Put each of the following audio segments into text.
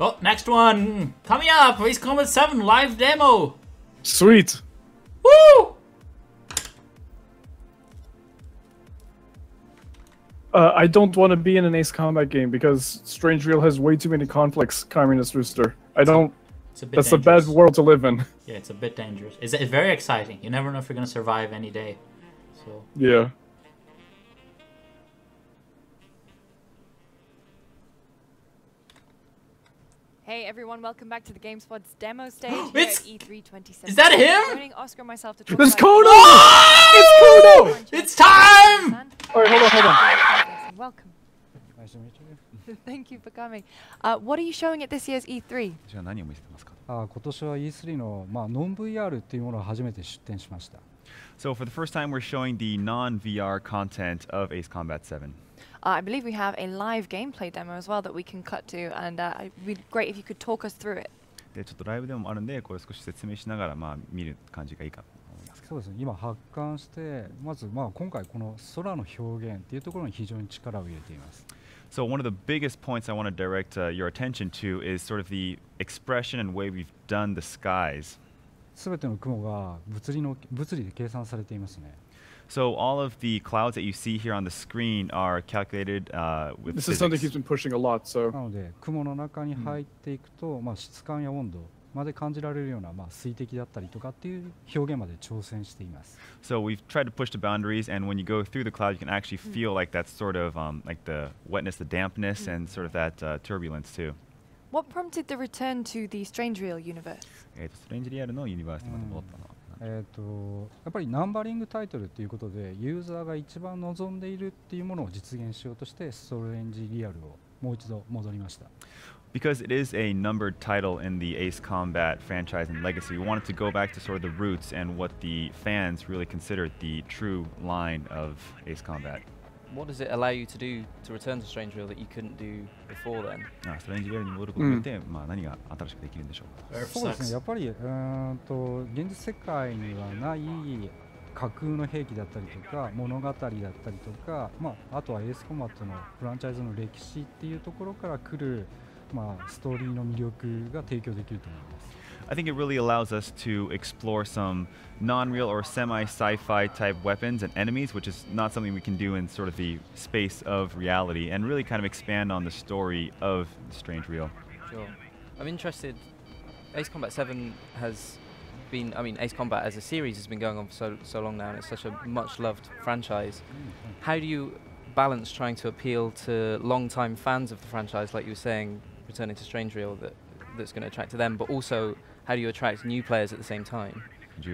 Oh, next one coming up, Ace Combat 7 live demo. Sweet. Woo! I don't want to be in an Ace Combat game because Strangereal has way too many conflicts, Communist Rooster. I don't... It's a bit dangerous. That's a bad world to live in. Yeah, it's a bit dangerous. It's very exciting. You never know if you're going to survive any day. So. Yeah. Hey everyone, welcome back to the Gamespot's demo stage here at E3 2017. Is that him? Joining Oscar and myself to talk about Kono! Oh! It's Kono! It's time! Alright, hold on. Welcome. Nice to meet you. Thank you for coming. What are you showing at this year's E3? So for the first time we're showing the non-VR content of Ace Combat 7. I believe we have a live gameplay demo as well that we can cut to, and it'd be great if you could talk us through it. So one of the biggest points I want to direct your attention to is sort of the expression and way we've done the skies. So all of the clouds that you see here on the screen are calculated with physics. This is something he's been pushing a lot, so... So we've tried to push the boundaries, and when you go through the cloud, you can actually feel like that sort of, like the wetness, the dampness, and sort of that turbulence, too. What prompted the return to the Strangereal universe? Because it is a numbered title in the Ace Combat franchise and legacy, we wanted to go back to sort of the roots and what the fans really considered the true line of Ace Combat. What does it allow you to do to return to Strangereal that you couldn't do before then? I think it really allows us to explore some non-real or semi-sci-fi type weapons and enemies, which is not something we can do in sort of the space of reality, and really kind of expand on the story of Strangereal. Sure. I'm interested, Ace Combat 7 has been, I mean, Ace Combat as a series has been going on for so long now, and it's such a much-loved franchise. How do you balance trying to appeal to long-time fans of the franchise, like you were saying, returning to Strangereal, that's going to attract to them, but also how do you attract new players at the same time? So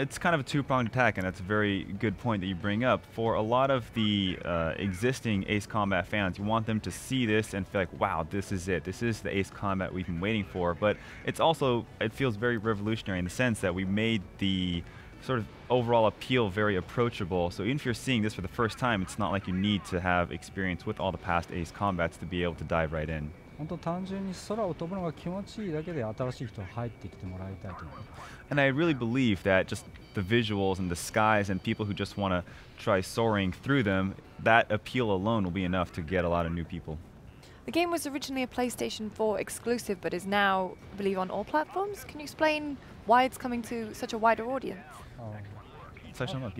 it's kind of a two-pronged attack, and that's a very good point that you bring up. For a lot of the existing Ace Combat fans, you want them to see this and feel like, wow, this is it. This is the Ace Combat we've been waiting for. But it's also, it feels very revolutionary in the sense that we made the sort of overall appeal very approachable. So even if you're seeing this for the first time, it's not like you need to have experience with all the past Ace Combats to be able to dive right in. And I really believe that just the visuals and the skies and people who just want to try soaring through them, that appeal alone will be enough to get a lot of new people. The game was originally a PlayStation 4 exclusive, but is now, I believe, on all platforms. Can you explain why it's coming to such a wider audience? Of course, we wanted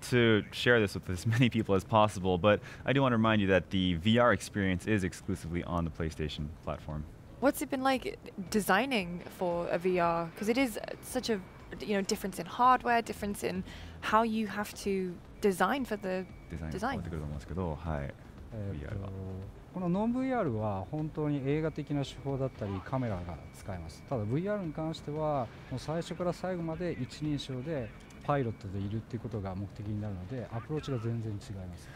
to share this with as many people as possible, but I do want to remind you that the VR experience is exclusively on the PlayStation platform. What's it been like designing for a VR? Because it is such a difference in hardware, difference in how you have to design for the design. パイロットでいるっていうことが目的になるので、アプローチが全然違います。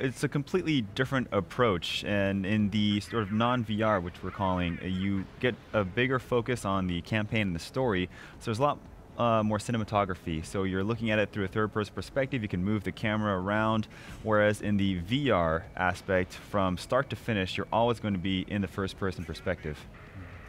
It's a completely different approach, and in the sort of non-VR, which we're calling, you get a bigger focus on the campaign and the story, so there's a lot more cinematography. So you're looking at it through a third-person perspective, you can move the camera around, whereas in the VR aspect, from start to finish, you're always going to be in the first-person perspective.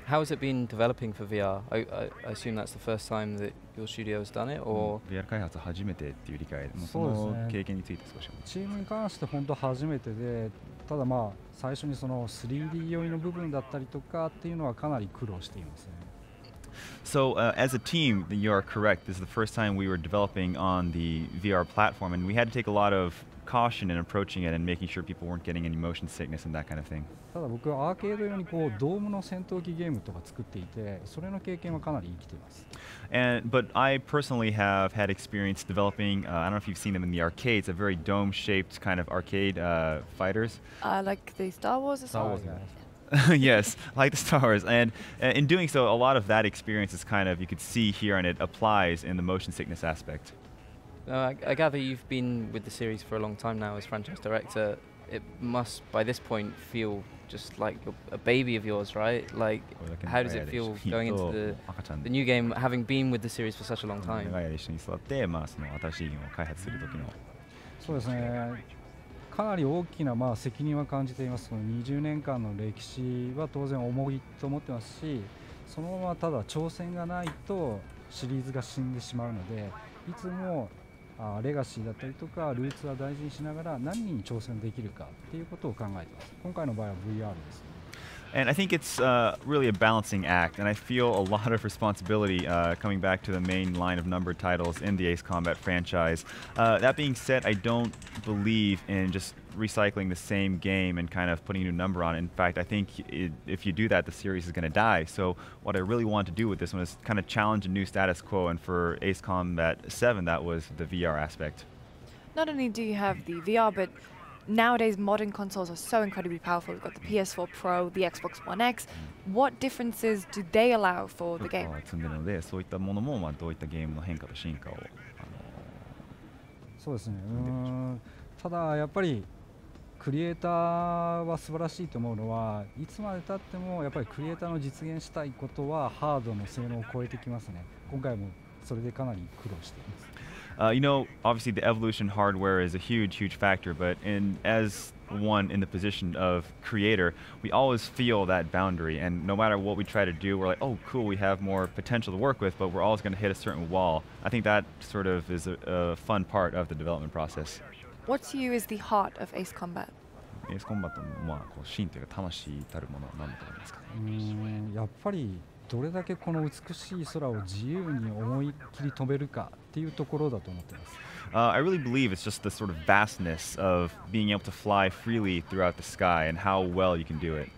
How has it been developing for VR? I assume that's the first time that your studio has done it, or? VR 開発初めてっていう理解で、その経験について少し。チームに関して本当初めてで、ただまあ最初にその 3D 用意の部分だったりとかっていうのはかなり苦労していますね。So as a team, you are correct. This is the first time we were developing on the VR platform, and we had to take a lot of caution in approaching it and making sure people weren't getting any motion sickness and that kind of thing. ただ僕はアーケード用にこうドームの戦闘機ゲームとか作っていて、それの経験はかなり生きています。And but I personally have had experience developing. I don't know if you've seen them in the arcades, a very dome-shaped kind of arcade fighters. Like the Star Wars. Star Wars. Yes, like the Star Wars. And in doing so, a lot of that experience is kind of, you could see here, and it applies in the motion sickness aspect. I gather you've been with the series for a long time now as franchise director. It must, by this point, feel just like a baby of yours, right? Like, how does it feel going into the new game, having been with the series for such a long time? そうですね。かなり大きなまあ責任は感じています。その20年間の歴史は当然重いと思ってますし、そのままただ挑戦がないとシリーズが死んでしまうので、いつもレガシーだったりとかルーツは大事にしながら何に挑戦できるかっていうことを考えてます。今回の場合は VR ですね。And I think it's really a balancing act, and I feel a lot of responsibility coming back to the main line of numbered titles in the Ace Combat franchise. That being said, I don't believe in just recycling the same game and kind of putting a new number on it. In fact, I think if you do that, the series is going to die. So what I really want to do with this one is kind of challenge a new status quo, and for Ace Combat 7, that was the VR aspect. Not only do you have the VR, but nowadays, modern consoles are so incredibly powerful. We've got the PS4 Pro, the Xbox One X. What differences do they allow for the game? You know, obviously the evolution hardware is a huge, huge factor, but as one in the position of creator, we always feel that boundary, and no matter what we try to do, we're like, oh cool, we have more potential to work with, but we're always going to hit a certain wall. I think that sort of is a fun part of the development process. What to you is the heart of Ace Combat? Ace Combat のまあこうシーンというか魂たるものは何だと思いますかね。やっぱりどれだけこの美しい空を自由に思いっきり飛べるかっていうところだと思っています。I really believe it's just the sort of vastness of being able to fly freely throughout the sky and how well you can do it.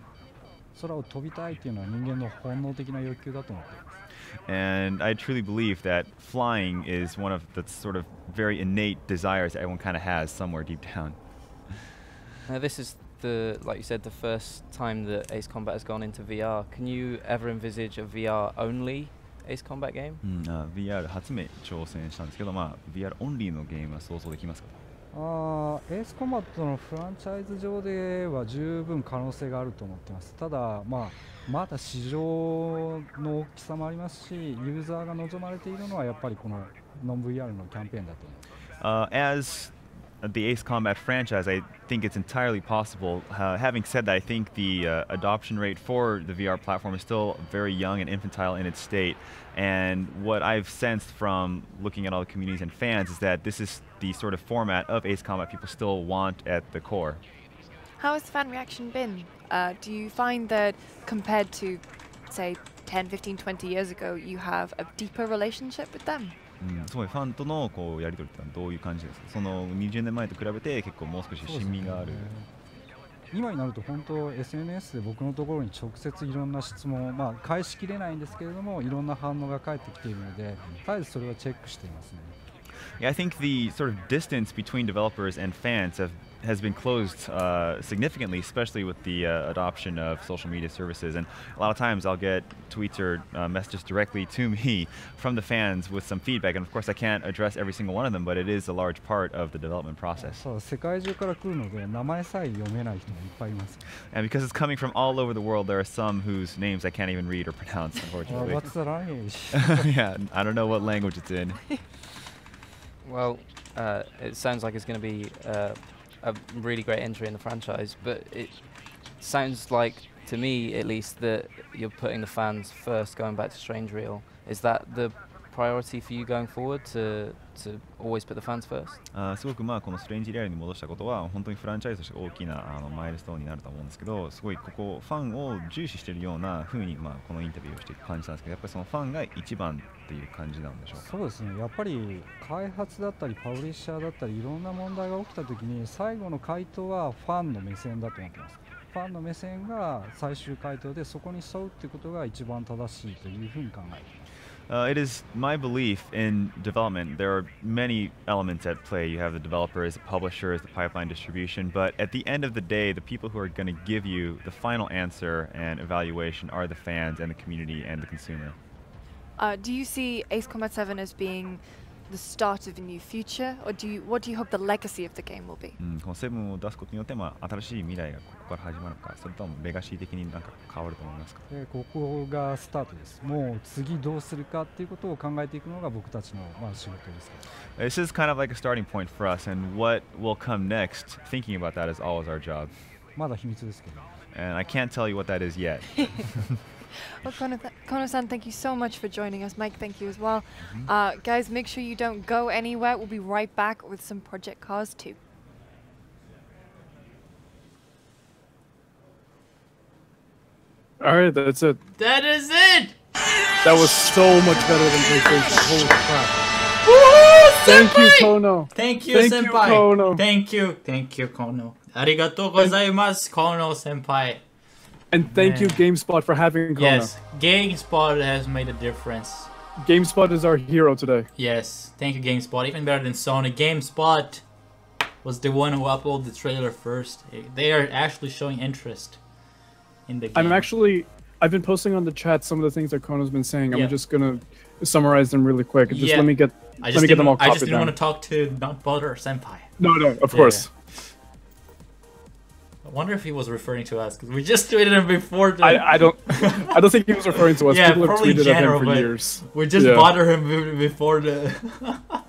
空を飛びたいっていうのは人間の本能的な欲求だと思っています。And I truly believe that flying is one of the sort of very innate desires that everyone kind of has somewhere deep down. This is the, like you said, the first time that Ace Combat has gone into VR. Can you ever envisage a VR-only Ace Combat game? VR 初め挑戦したんですけど、まあ VR オンリーのゲームは想像できますか？Ace Combat のフランチャイズ上では十分可能性があると思っています。ただまあまだ市場の大きさもありますし、ユーザーが望まれているのはやっぱりこのノン VR のキャンペーンだと思います。The Ace Combat franchise, I think it's entirely possible. Having said that, I think the adoption rate for the VR platform is still very young and infantile in its state. And what I've sensed from looking at all the communities and fans is that this is the sort of format of Ace Combat people still want at the core. How has the fan reaction been? Do you find that compared to, say, 10, 15, 20 years ago, you have a deeper relationship with them? すごいファンとのこうやり取りってのはどういう感じですか。その20年前と比べて結構もう少し親身がある。今になると本当 SNS で僕のところに直接いろんな質問、まあ返しきれないんですけれども、いろんな反応が返ってきているので、絶えずそれはチェックしていますね。Yeah, I think the sort of distance between developers and fans have has been closed significantly, especially with the adoption of social media services. And a lot of times I'll get tweets or messages directly to me from the fans with some feedback. And of course I can't address every single one of them, but it is a large part of the development process. And because it's coming from all over the world, there are some whose names I can't even read or pronounce, unfortunately. What's the language? Yeah, I don't know what language it's in. Well, it sounds like it's going to be a really great entry in the franchise, but it sounds like, to me at least, that you're putting the fans first, going back to Strangereal. Is that the priority for you going forward, to always put the fans first? すごくまあこのストレンジリアルに戻したことは本当にフランチャイズとして大きなマイルストーンになると思うんですけど、すごいここファンを重視しているような風にまあこのインタビューをして感じたんですけど、やっぱりそのファンが一番っていう感じなんでしょうか。そうですね。やっぱり開発だったりパブリッシャーだったりいろんな問題が起きた時に最後の回答はファンの目線だと思ってます。ファンの目線が最終回答でそこに沿うってことが一番正しいというふうに考えています。It is my belief in development. There are many elements at play. You have the developers, the publishers, the pipeline distribution, but at the end of the day, the people who are going to give you the final answer and evaluation are the fans and the community and the consumer. Do you see Ace Combat 7 as being the start of a new future, or do you, what do you hope the legacy of the game will be? このセブンを出すことによってまあ新しい未来がここから始まるのか、それともレガシー的になんか変わると思いますか？ここがスタートです。もう次どうするかっていうことを考えていくのが僕たちのまあ仕事です。This is kind of like a starting point for us, and what will come next, thinking about that is always our job. まだ秘密ですけど。And I can't tell you what that is yet. Well, Kono-san, thank you so much for joining us. Mike, thank you as well. Guys, make sure you don't go anywhere. We'll be right back with some Project Cars 2. All right, that's it. That is it! That was so much better than PlayStation. Holy crap. Thank you, Kono. Thank you, Senpai. Kono. Thank you. Thank you, Kono. Arigatou gozaimasu, Kono-senpai. And thank you, Gamespot, for having Kono. Yes, Gamespot has made a difference. Gamespot is our hero today. Yes, thank you, Gamespot. Even better than Sony. Gamespot was the one who uploaded the trailer first. They are actually showing interest in the game. I've been posting on the chat some of the things that Kono's been saying. I'm just going to summarize them really quick. Just let me get them all copied down. I just didn't want to talk to Butter Senpai. No, no, of course. I wonder if he was referring to us, because we just tweeted him before. I don't think he was referring to us. Yeah, people have tweeted at him for years. We just bothered him before the